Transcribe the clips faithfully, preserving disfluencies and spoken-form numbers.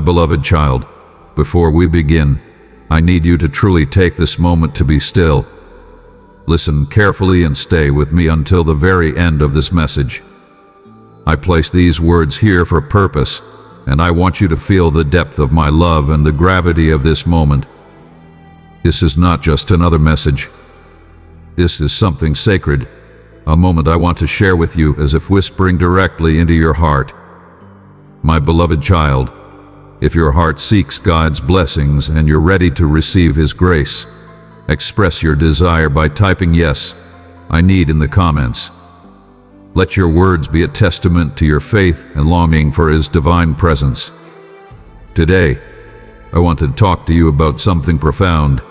My beloved child, before we begin, I need you to truly take this moment to be still. Listen carefully and stay with me until the very end of this message. I place these words here for purpose, and I want you to feel the depth of my love and the gravity of this moment. This is not just another message. This is something sacred, a moment I want to share with you as if whispering directly into your heart. My beloved child, if your heart seeks God's blessings and you're ready to receive His grace, express your desire by typing yes, I need in the comments. Let your words be a testament to your faith and longing for His divine presence. Today, I want to talk to you about something profound,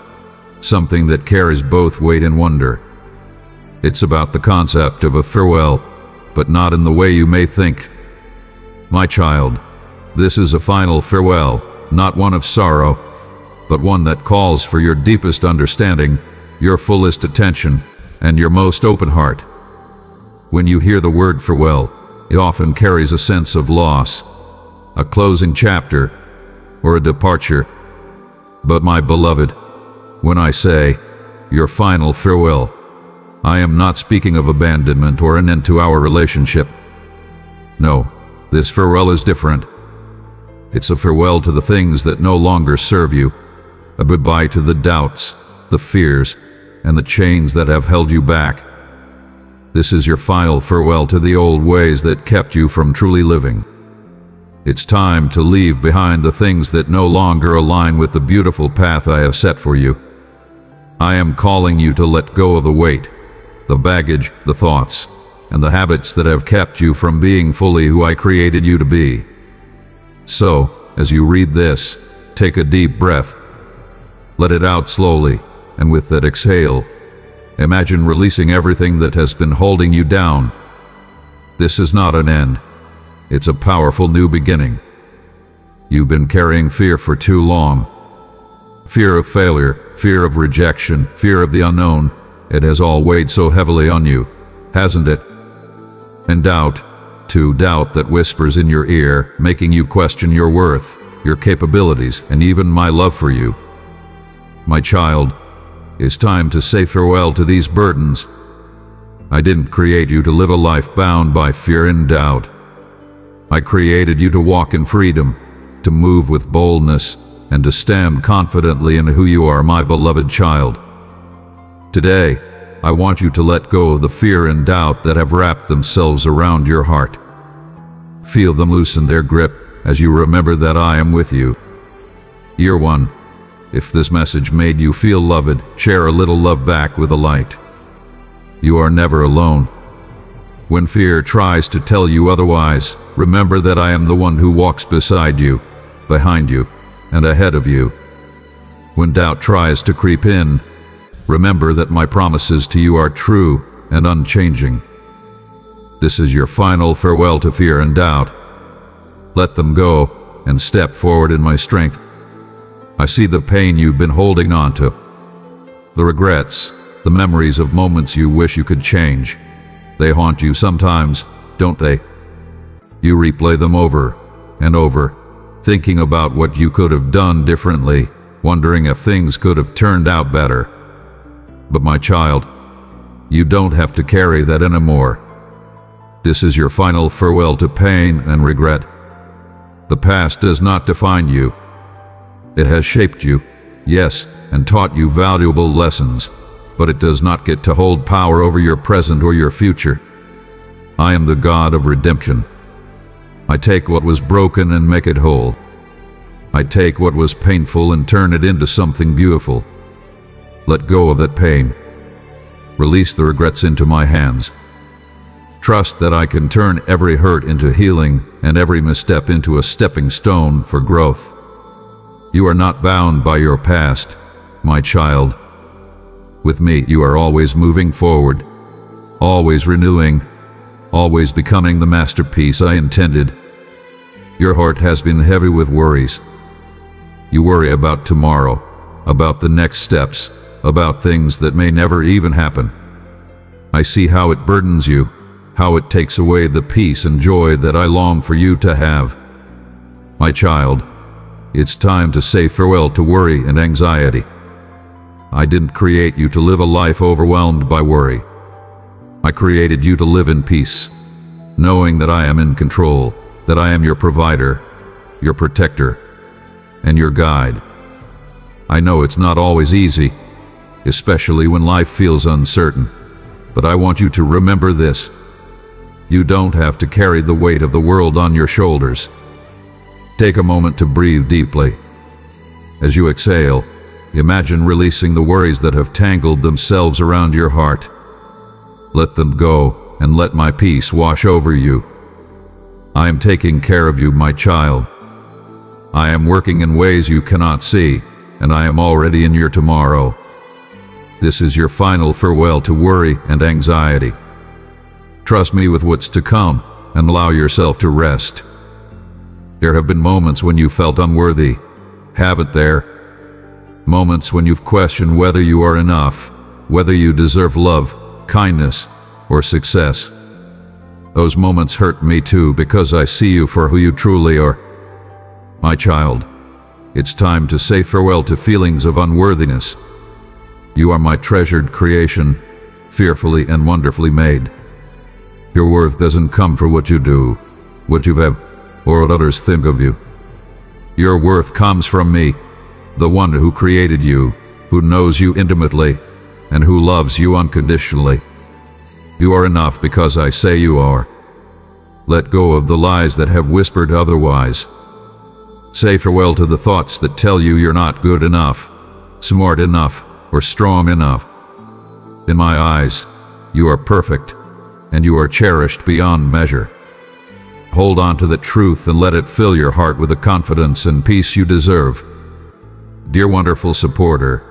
something that carries both weight and wonder. It's about the concept of a farewell, but not in the way you may think. My child, this is a final farewell, not one of sorrow, but one that calls for your deepest understanding, your fullest attention, and your most open heart. When you hear the word farewell, it often carries a sense of loss, a closing chapter, or a departure. But my beloved, when I say your final farewell, I am not speaking of abandonment or an end to our relationship. No, this farewell is different. It's a farewell to the things that no longer serve you, a goodbye to the doubts, the fears, and the chains that have held you back. This is your final farewell to the old ways that kept you from truly living. It's time to leave behind the things that no longer align with the beautiful path I have set for you. I am calling you to let go of the weight, the baggage, the thoughts, and the habits that have kept you from being fully who I created you to be. So, as you read this, take a deep breath. Let it out slowly, and with that exhale, imagine releasing everything that has been holding you down. This is not an end. It's a powerful new beginning. You've been carrying fear for too long. Fear of failure, fear of rejection, fear of the unknown. It has all weighed so heavily on you, hasn't it? And doubt, too, doubt that whispers in your ear, making you question your worth, your capabilities, and even my love for you. My child, it's time to say farewell to these burdens. I didn't create you to live a life bound by fear and doubt. I created you to walk in freedom, to move with boldness, and to stand confidently in who you are, my beloved child. Today, I want you to let go of the fear and doubt that have wrapped themselves around your heart. Feel them loosen their grip as you remember that I am with you. Year one. If this message made you feel loved, share a little love back with a light. You are never alone. When fear tries to tell you otherwise, remember that I am the one who walks beside you, behind you, and ahead of you. When doubt tries to creep in, remember that my promises to you are true and unchanging. This is your final farewell to fear and doubt. Let them go and step forward in my strength. I see the pain you've been holding on to, the regrets, the memories of moments you wish you could change. They haunt you sometimes, don't they? You replay them over and over, thinking about what you could have done differently, wondering if things could have turned out better. But my child, you don't have to carry that anymore. This is your final farewell to pain and regret. The past does not define you. It has shaped you, yes, and taught you valuable lessons, but it does not get to hold power over your present or your future. I am the God of redemption. I take what was broken and make it whole. I take what was painful and turn it into something beautiful. Let go of that pain. Release the regrets into my hands. Trust that I can turn every hurt into healing and every misstep into a stepping stone for growth. You are not bound by your past, my child. With me, you are always moving forward, always renewing, always becoming the masterpiece I intended. Your heart has been heavy with worries. You worry about tomorrow, about the next steps, about things that may never even happen. I see how it burdens you, how it takes away the peace and joy that I long for you to have. My child, It's time to say farewell to worry and anxiety. I didn't create you to live a life overwhelmed by worry. I created you to live in peace, knowing that I am in control, that I am your provider, your protector, and your guide. I know it's not always easy, especially when life feels uncertain, but I want you to remember this. You don't have to carry the weight of the world on your shoulders. Take a moment to breathe deeply. As you exhale, imagine releasing the worries that have tangled themselves around your heart. Let them go, and let my peace wash over you. I am taking care of you, my child. I am working in ways you cannot see, and I am already in your tomorrow. This is your final farewell to worry and anxiety. Trust me with what's to come, and allow yourself to rest. There have been moments when you felt unworthy, haven't there? Moments when you've questioned whether you are enough, whether you deserve love, kindness, or success. Those moments hurt me too, because I see you for who you truly are. My child, it's time to say farewell to feelings of unworthiness. You are my treasured creation, fearfully and wonderfully made. Your worth doesn't come for what you do, what you have, or what others think of you. Your worth comes from me, the one who created you, who knows you intimately, and who loves you unconditionally. You are enough because I say you are. Let go of the lies that have whispered otherwise. Say farewell to the thoughts that tell you you're not good enough, smart enough, or strong enough. In my eyes, you are perfect, and you are cherished beyond measure. Hold on to the truth and let it fill your heart with the confidence and peace you deserve. Dear wonderful supporter,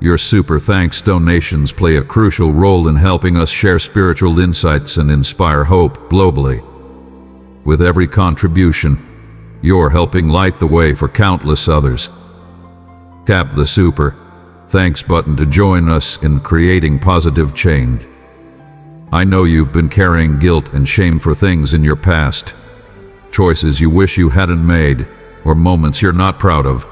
your Super Thanks donations play a crucial role in helping us share spiritual insights and inspire hope globally. With every contribution, you're helping light the way for countless others. Tap the Super Thanks button to join us in creating positive change. I know you've been carrying guilt and shame for things in your past, choices you wish you hadn't made, or moments you're not proud of.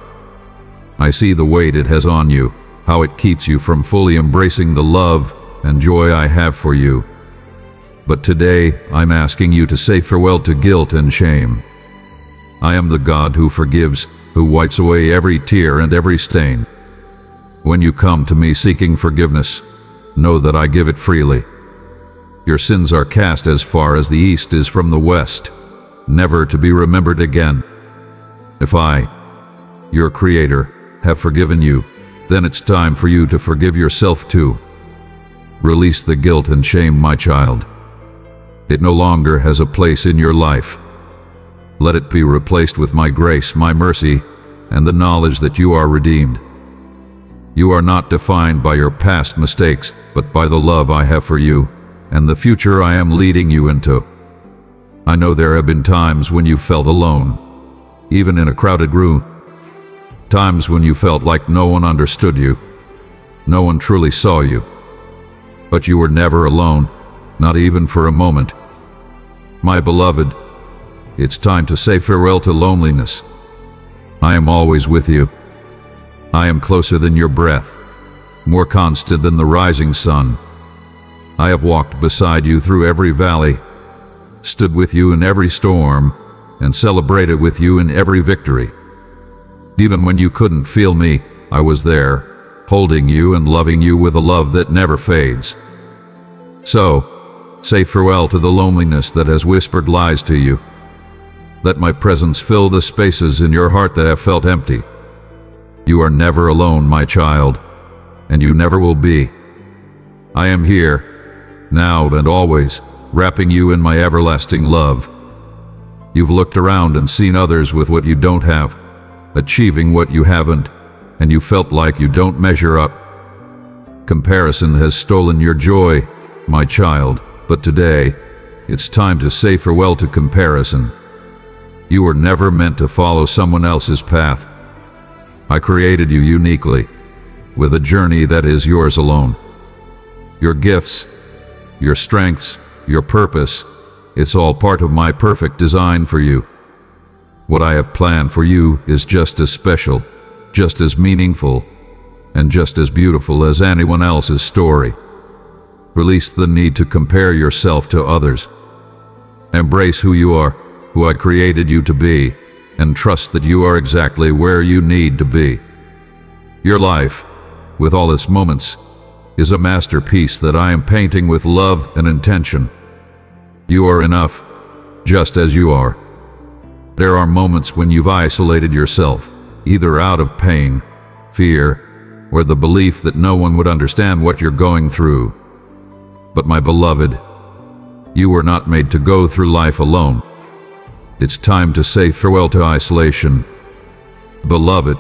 I see the weight it has on you, how it keeps you from fully embracing the love and joy I have for you. But today, I'm asking you to say farewell to guilt and shame. I am the God who forgives, who wipes away every tear and every stain. When you come to me seeking forgiveness, know that I give it freely. Your sins are cast as far as the east is from the west, never to be remembered again. If I, your Creator, have forgiven you, then it's time for you to forgive yourself too. Release the guilt and shame, my child. It no longer has a place in your life. Let it be replaced with my grace, my mercy, and the knowledge that you are redeemed. You are not defined by your past mistakes, but by the love I have for you, and the future I am leading you into. I know there have been times when you felt alone, even in a crowded room. Times when you felt like no one understood you, no one truly saw you. But you were never alone, not even for a moment. My beloved, it's time to say farewell to loneliness. I am always with you. I am closer than your breath, more constant than the rising sun. I have walked beside you through every valley, stood with you in every storm, and celebrated with you in every victory. Even when you couldn't feel me, I was there, holding you and loving you with a love that never fades. So, say farewell to the loneliness that has whispered lies to you. Let my presence fill the spaces in your heart that have felt empty. You are never alone, my child, and you never will be. I am here, now and always, wrapping you in my everlasting love. You've looked around and seen others with what you don't have, achieving what you haven't, and you felt like you don't measure up. Comparison has stolen your joy, my child, but today, it's time to say farewell to comparison. You were never meant to follow someone else's path. I created you uniquely, with a journey that is yours alone. Your gifts, your strengths, your purpose, it's all part of my perfect design for you. What I have planned for you is just as special, just as meaningful, and just as beautiful as anyone else's story. Release the need to compare yourself to others. Embrace who you are, who I created you to be, and trust that you are exactly where you need to be. Your life, with all its moments, is a masterpiece that I am painting with love and intention. You are enough, just as you are. There are moments when you've isolated yourself, either out of pain, fear, or the belief that no one would understand what you're going through. But my beloved, you were not made to go through life alone. It's time to say farewell to isolation. Beloved,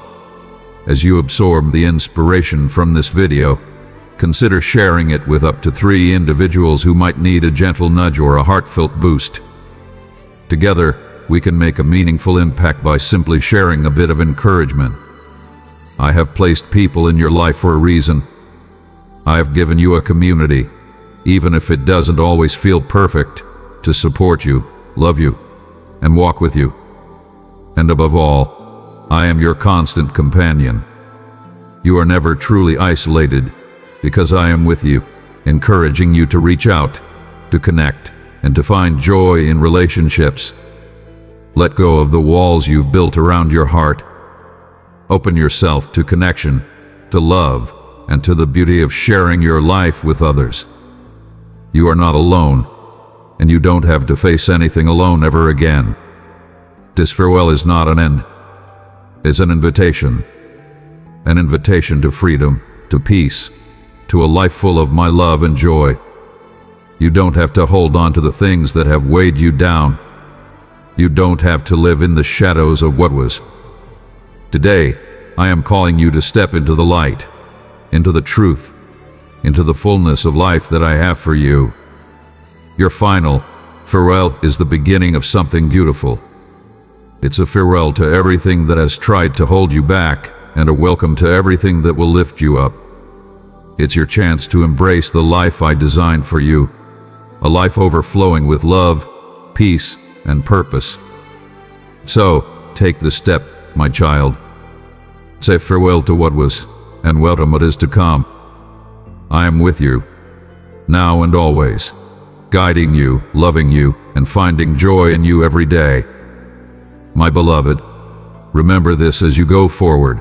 as you absorb the inspiration from this video, consider sharing it with up to three individuals who might need a gentle nudge or a heartfelt boost. Together, we can make a meaningful impact by simply sharing a bit of encouragement. I have placed people in your life for a reason. I have given you a community, even if it doesn't always feel perfect, to support you, love you, and walk with you. And above all, I am your constant companion. You are never truly isolated, because I am with you, encouraging you to reach out, to connect, and to find joy in relationships. Let go of the walls you've built around your heart. Open yourself to connection, to love, and to the beauty of sharing your life with others. You are not alone, and you don't have to face anything alone ever again. This farewell is not an end. It's an invitation. An invitation to freedom, to peace, to a life full of my love and joy. You don't have to hold on to the things that have weighed you down. You don't have to live in the shadows of what was. Today, I am calling you to step into the light, into the truth, into the fullness of life that I have for you. Your final farewell is the beginning of something beautiful. It's a farewell to everything that has tried to hold you back, and a welcome to everything that will lift you up. It's your chance to embrace the life I designed for you, a life overflowing with love, peace, and purpose. So, take the step, my child. Say farewell to what was, and welcome what is to come. I am with you, now and always, guiding you, loving you, and finding joy in you every day. My beloved, remember this as you go forward.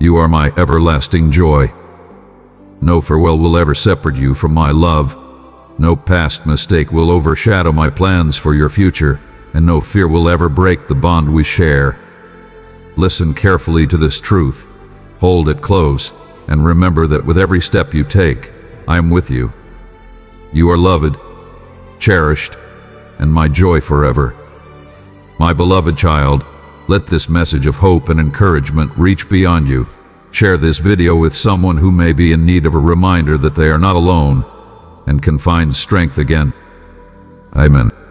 You are my everlasting joy. No farewell will ever separate you from my love. No past mistake will overshadow my plans for your future, and no fear will ever break the bond we share. Listen carefully to this truth, hold it close, and remember that with every step you take, I am with you. You are loved, cherished, and my joy forever. My beloved child, let this message of hope and encouragement reach beyond you. Share this video with someone who may be in need of a reminder that they are not alone and can find strength again. Amen.